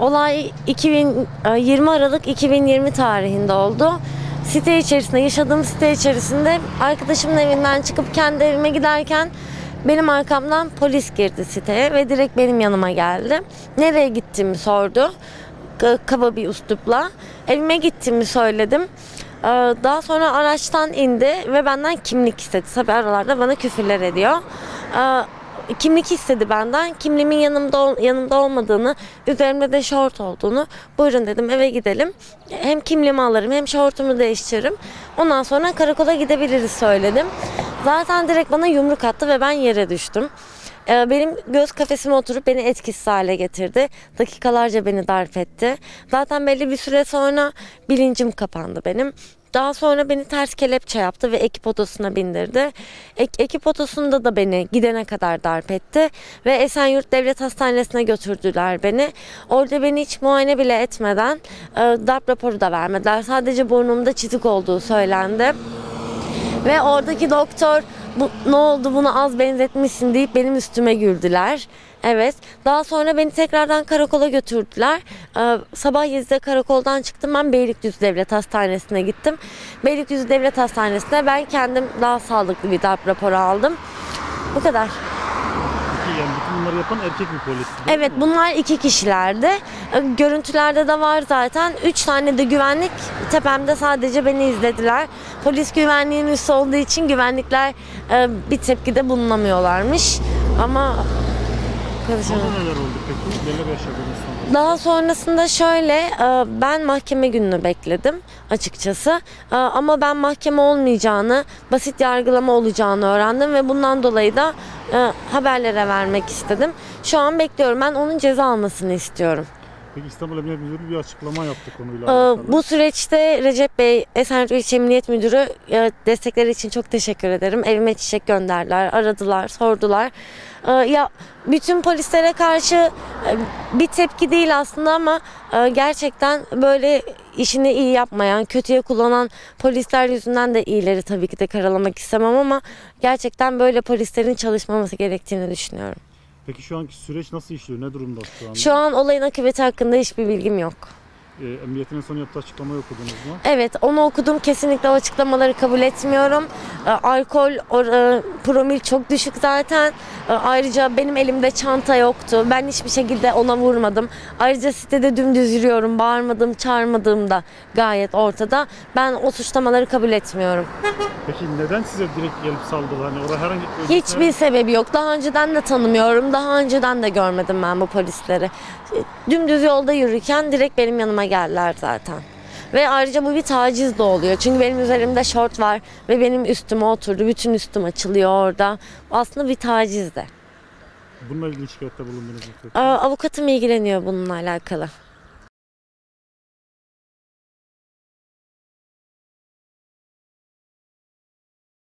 Olay 20 Aralık 2020 tarihinde oldu. Site içerisinde, yaşadığım site içerisinde arkadaşımın evinden çıkıp kendi evime giderken benim arkamdan polis girdi siteye ve direkt benim yanıma geldi. Nereye gittiğimi sordu, kaba bir üslupla. Evime gittiğimi söyledim. Daha sonra araçtan indi ve benden kimlik istedi. Tabii aralarda bana küfürler ediyor. Kimlik istedi benden. Kimliğimin yanımda olmadığını, üzerimde de şort olduğunu. Buyurun dedim, eve gidelim. Hem kimliğimi alırım hem şortumu değiştiririm. Ondan sonra karakola gidebiliriz söyledim. Zaten direkt bana yumruk attı ve ben yere düştüm. Benim göz kafesime oturup beni etkisiz hale getirdi. Dakikalarca beni darp etti. Zaten belli bir süre sonra bilincim kapandı benim. Daha sonra beni ters kelepçe yaptı ve ekip otosuna bindirdi. Ekip otosunda da beni gidene kadar darp etti. Ve Esenyurt Devlet Hastanesi'ne götürdüler beni. Orada beni hiç muayene bile etmeden darp raporu da vermediler. Sadece burnumda çizik olduğu söylendi. Ve oradaki doktor ne oldu, bunu az benzetmişsin deyip benim üstüme güldüler. Evet, daha sonra beni tekrardan karakola götürdüler. Sabah 7'de karakoldan çıktım, ben Beylikdüzü Devlet Hastanesi'ne gittim. Beylikdüzü Devlet Hastanesi'ne ben kendim daha sağlıklı bir darp raporu aldım. Bu kadar. Yani bütün bunları yapan erkek bir polis. Evet, bunlar iki kişilerdi. Görüntülerde de var zaten. 3 tane de güvenlik tepemde sadece beni izlediler. Polis güvenliğin üstü olduğu için güvenlikler bir tepkide bulunamıyorlarmış. Ama sonra neler oldu peki? Neler yaşadınız sonra? Daha sonrasında şöyle, ben mahkeme gününü bekledim açıkçası. Ama ben mahkeme olmayacağını, basit yargılama olacağını öğrendim ve bundan dolayı da haberlere vermek istedim. Şu an bekliyorum. Ben onun ceza almasını istiyorum. Peki İstanbul Emniyet Müdürü bir açıklama yaptı konuyla. Bu süreçte Recep Bey, Esenet Ülçe Emniyet Müdürü, destekleri için çok teşekkür ederim. Evime çiçek gönderdiler, aradılar, sordular. Ya bütün polislere karşı bir tepki değil aslında ama gerçekten böyle işini iyi yapmayan, kötüye kullanan polisler yüzünden de iyileri tabii ki de karalamak istemem ama gerçekten böyle polislerin çalışmaması gerektiğini düşünüyorum. Peki şu anki süreç nasıl işliyor? Ne durumda şu an? Şu an olayın akıbeti hakkında hiçbir bilgim yok. Emniyetin en son yaptığı açıklamayı okudunuz mu? Evet, onu okudum. Kesinlikle o açıklamaları kabul etmiyorum. Alkol promil çok düşük zaten. Ayrıca benim elimde çanta yoktu. Ben hiçbir şekilde ona vurmadım. Ayrıca sitede dümdüz yürüyorum. Bağırmadım, çağırmadığım da gayet ortada. Ben o suçlamaları kabul etmiyorum. Peki neden size direkt gelip saldılar? Hani orada herhangi bir hiçbir sebebi yok. Daha önceden de tanımıyorum. Daha önceden de görmedim ben bu polisleri. Dümdüz yolda yürürken direkt benim yanıma geldiler zaten. Ve ayrıca bu bir taciz de oluyor. Çünkü benim üzerimde şort var ve benim üstüme oturdu. Bütün üstüm açılıyor orada. Aslında bir taciz de. Bununla ilgili şikayette bulundunuz mu? Avukatım ilgileniyor bununla alakalı.